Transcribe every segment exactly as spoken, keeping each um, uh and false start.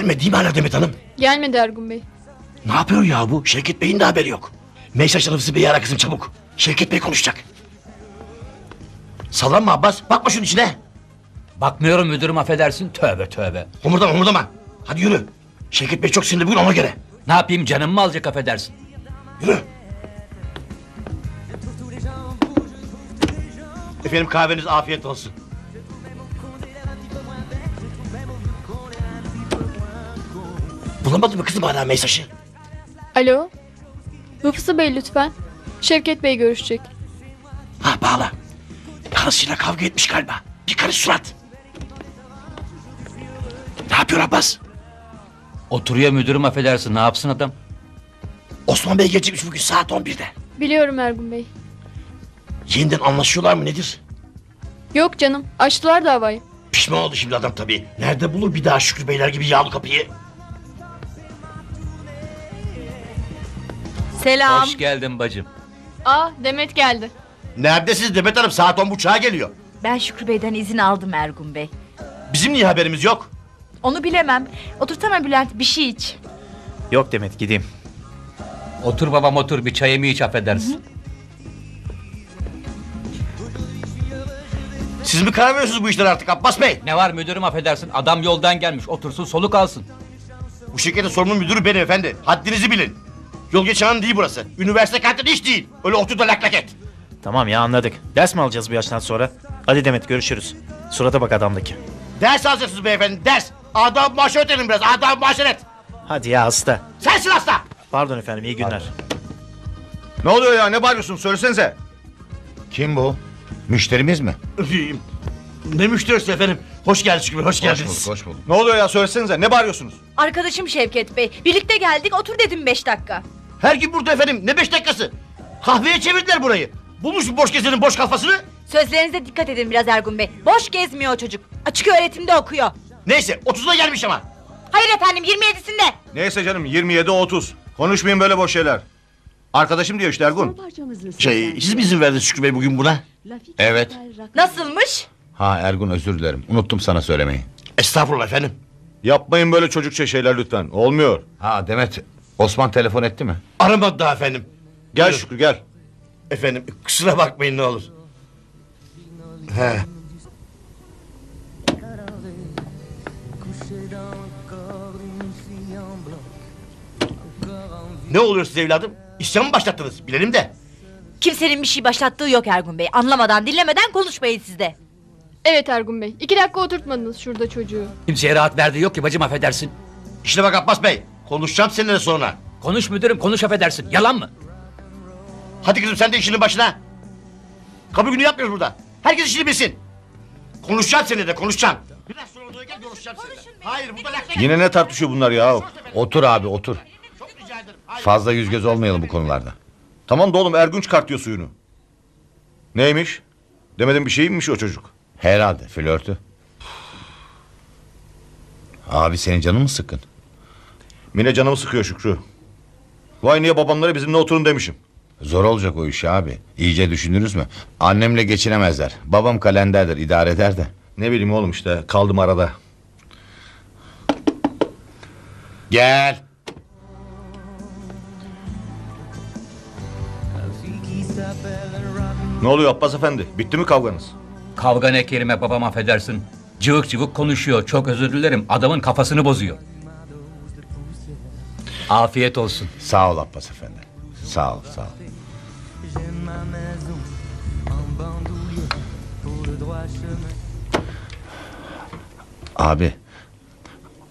Gelmedi değil mi hala Demet Hanım? Gelmedi Ergun Bey. Ne yapıyor ya bu? Şevket Bey'in de haberi yok. Meysaç Hanım'sı Bey'i ara kızım çabuk. Şevket Bey konuşacak. Sallanma Abbas, bakma şunun içine. Bakmıyorum müdürüm, affedersin. Tövbe tövbe. Homurdama homurdama. Hadi yürü. Şevket Bey çok sinirli bugün, ona göre. Ne yapayım, canım mı alacak, affedersin. Yürü. Efendim kahveniz afiyet olsun. Bulamadın mı kızım hala mesajı? Alo. Hıfzı Bey lütfen. Şevket Bey görüşecek. Ha bağla. Karısıyla kavga etmiş galiba. Bir karış surat. Ne yapıyor Abbas? Oturuyor müdürüm, affedersin. Ne yapsın adam? Osman Bey gelecekmiş bugün saat on birde. Biliyorum Ergun Bey. Yeniden anlaşıyorlar mı nedir? Yok canım, açtılar davayı. Pişman oldu şimdi adam tabii. Nerede bulur bir daha Şükrü Beyler gibi yağlı kapıyı? Selam. Hoş geldin bacım. Aa, Demet geldi. Neredesiniz Demet Hanım? Saat on buçuğa geliyor. Ben Şükrü Bey'den izin aldım Ergun Bey. Bizim niye haberimiz yok? Onu bilemem. Otursana Bülent, bir şey iç. Yok Demet, gideyim. Otur babam otur, bir çayımı iç, affedersin. Hı hı. Siz mi karar veriyorsunuz bu işlere artık Abbas Bey? Ne var müdürüm, affedersin, adam yoldan gelmiş, otursun soluk alsın. Bu şirketin sorumlu müdürü benim efendi, haddinizi bilin. Yol geçen değil burası, üniversite kantini hiç değil. Öyle otur da lak lak et. Tamam ya, anladık. Ders mi alacağız bu yaştan sonra? Hadi Demet, görüşürüz. Surata bak adamdaki. Ders alacaksınız beyefendi, ders. Adam maaşı ötelim biraz, adam maaşı et. Hadi ya hasta. Sensin hasta. Pardon efendim, iyi günler. Pardon. Ne oluyor ya, ne bağırıyorsun, söylesenize. Kim bu? Müşterimiz mi? Ne müşterisi efendim? Hoş geldiniz Şükrü Bey, hoş geldiniz. Hoş bulduk, hoş bulduk. Ne oluyor ya, söylesenize, ne bağırıyorsunuz? Arkadaşım Şevket Bey, birlikte geldik, otur dedim beş dakika. Her gün burada efendim, ne beş dakikası? Kahveye çevirdiler burayı. Bulmuş boş gezenin boş kafasını. Sözlerinize dikkat edin biraz Ergun Bey. Boş gezmiyor çocuk, açık öğretimde okuyor. Neyse, otuzuna gelmiş ama. Hayır efendim, yirmi yedisinde. Neyse canım, yirmi yedi otuz. Konuşmayın böyle boş şeyler. Arkadaşım diyor işte Ergun. Şey, siz mi izin verdiniz Şükrü Bey bugün buna? Evet. Nasılmış? Ha Ergun, özür dilerim, unuttum sana söylemeyi. Estağfurullah efendim. Yapmayın böyle çocukça şeyler lütfen, olmuyor. Ha Demet, Osman telefon etti mi? Aramadı daha efendim. Gel buyur. Şükrü gel. Efendim kusura bakmayın ne olur. He. Ne oluyor siz evladım? İsyan mı başlattınız? Bilelim de. Kimsenin bir şey başlattığı yok Ergun Bey. Anlamadan dinlemeden konuşmayın siz de. Evet Ergun Bey, iki dakika oturtmadınız şurada çocuğu. Kimseye rahat verdiği yok ki bacım, affedersin. İşine bak Abbas Bey, konuşacağım seninle sonra. Konuş müdürüm konuş, affedersin, yalan mı? Hadi kızım sen de işinin başına. Kabul günü yapmıyoruz burada. Herkes işini bilsin. Konuşacağım seninle de konuşacağım. Biraz sonra odaya gel, görüşeceğim seninle. Hayır burada lafla... Yine ne tartışıyor bunlar ya? Otur abi otur. Fazla yüz göz olmayalım bu konularda. Tamam da oğlum, Ergun çıkartıyor suyunu. Neymiş? Demedim bir şeymiş o çocuk. Herhalde flörtü. Abi senin canın mı sıkkın? Mine canımı sıkıyor Şükrü. Vay niye babamlara bizimle oturun demişim. Zor olacak o iş abi. İyice düşünürüz mü? Annemle geçinemezler. Babam kalenderdir, idare eder de. Ne bileyim oğlum işte, kaldım arada. Gel. Ne oluyor Abbas efendi? Bitti mi kavganız? Kavga ne kelime babam, affedersin. Cıvık cıvık konuşuyor. Çok özür dilerim. Adamın kafasını bozuyor. Afiyet olsun. Sağ ol Abbas efendi. Sağ ol, sağ ol. Abi,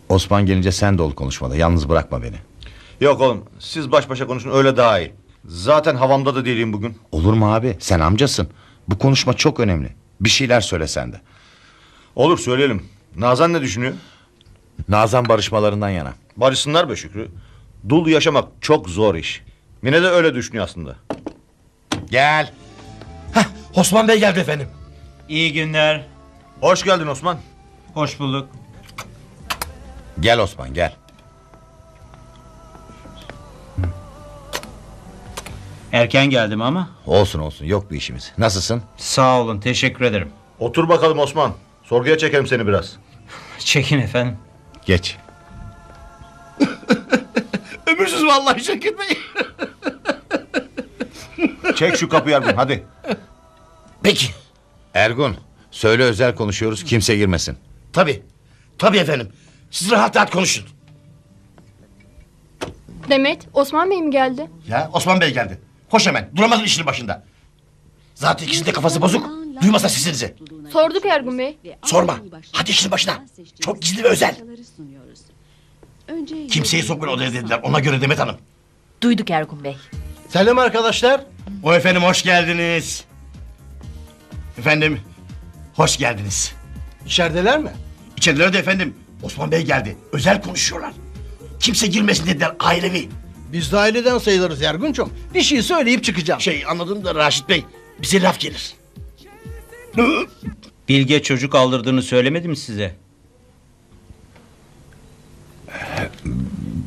Osman gelince sen de ol konuşmada. Yalnız bırakma beni. Yok oğlum, siz baş başa konuşun öyle daha iyi. Zaten havamda da değilim bugün. Olur mu abi? Sen amcasın. Bu konuşma çok önemli. Bir şeyler söyle sen de. Olur söyleyelim. Nazan ne düşünüyor? Nazan barışmalarından yana. Barışsınlar be Şükrü. Dul yaşamak çok zor iş. Mine de öyle düşünüyor aslında. Gel. Hah, Osman Bey geldi efendim. İyi günler. Hoş geldin Osman. Hoş bulduk. Gel Osman gel. Erken geldim ama. Olsun olsun, yok bir işimiz. Nasılsın? Sağ olun, teşekkür ederim. Otur bakalım Osman. Sorguya çekelim seni biraz. Çekin efendim. Geç. Siz vallahi Şakir Bey. Çek şu kapıyı Ergun, hadi. Peki. Ergun, söyle özel konuşuyoruz, kimse girmesin. Tabii, tabii efendim. Siz rahat rahat konuşun. Demet, Osman Bey mi geldi? Ya, Osman Bey geldi. Koş hemen, duramazın işinin başında. Zaten ikisinin de kafası bozuk, duymasa sesinizi. Sorduk Ergun Bey. Sorma, hadi işinin başına. Çok gizli ve özel. Kimseyi sokmayın odaya dediler, ona göre Demet Hanım. Duyduk Ergun Bey. Selam arkadaşlar. O efendim hoş geldiniz. Efendim, hoş geldiniz. İçerideler mi? İçerideler de efendim. Osman Bey geldi, özel konuşuyorlar. Kimse girmesin dediler, ailevi. Biz de aileden sayılırız Ergun'cum. Bir şey söyleyip çıkacağım. Şey anladım da Raşit Bey, bize laf gelir. Bilge çocuk aldırdığını söylemedi mi size?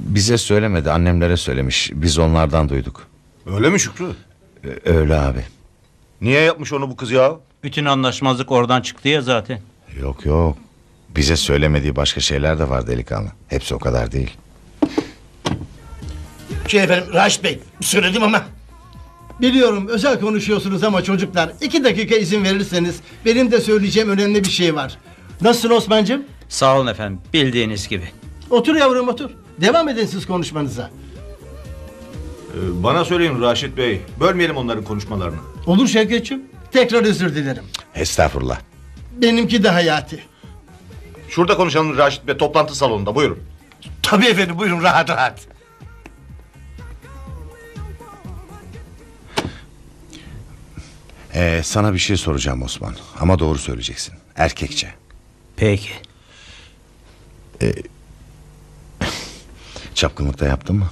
Bize söylemedi, annemlere söylemiş. Biz onlardan duyduk. Öyle mi Şükrü? Öyle abi. Niye yapmış onu bu kız ya? Bütün anlaşmazlık oradan çıktı ya zaten. Yok yok. Bize söylemediği başka şeyler de var delikanlı. Hepsi o kadar değil. Şey efendim Raşit Bey, söyledim ama. Biliyorum özel konuşuyorsunuz ama çocuklar, iki dakika izin verirseniz benim de söyleyeceğim önemli bir şey var. Nasılsın Osman'cığım? Sağ olun efendim, bildiğiniz gibi. Otur yavrum otur. Devam edin siz konuşmanıza. Ee, bana söyleyin Raşit Bey, bölmeyelim onların konuşmalarını. Olur Şevketçiğim, tekrar özür dilerim. Estağfurullah. Benimki de hayati. Şurada konuşalım Raşit Bey, toplantı salonunda, buyurun. Tabii efendim, buyurun rahat rahat. Ee, sana bir şey soracağım Osman, ama doğru söyleyeceksin, erkekçe. Peki. Ee, çapkınlık da yaptın mı?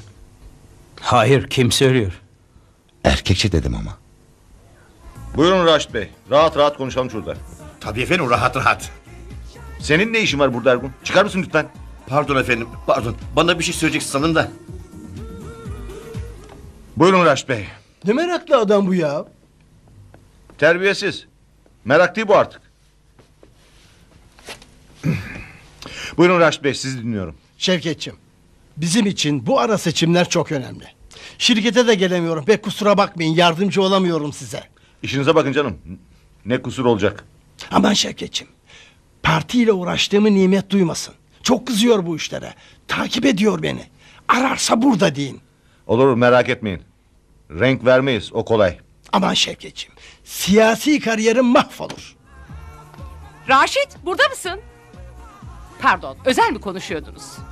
Hayır, kim söylüyor? Erkekçe dedim ama. Buyurun Raşit Bey, rahat rahat konuşalım şurada. Tabii efendim, rahat rahat. Senin ne işin var burada Ergun? Çıkar mısın lütfen? Pardon efendim, pardon. Bana bir şey söyleyeceksin sanırım da. Buyurun Raşit Bey. Ne meraklı adam bu ya? Terbiyesiz. Merak değil bu artık. Buyurun Raşit Bey, sizi dinliyorum. Şevketçiğim, bizim için bu ara seçimler çok önemli. Şirkete de gelemiyorum, pek kusura bakmayın, yardımcı olamıyorum size. İşinize bakın canım, ne kusur olacak? Aman Şevketçiğim, partiyle uğraştığımı nimet duymasın. Çok kızıyor bu işlere, takip ediyor beni. Ararsa burada deyin. Olur, merak etmeyin. Renk vermeyiz, o kolay. Aman Şevketçiğim, siyasi kariyerim mahvolur. Raşit, burada mısın? Pardon, özel mi konuşuyordunuz?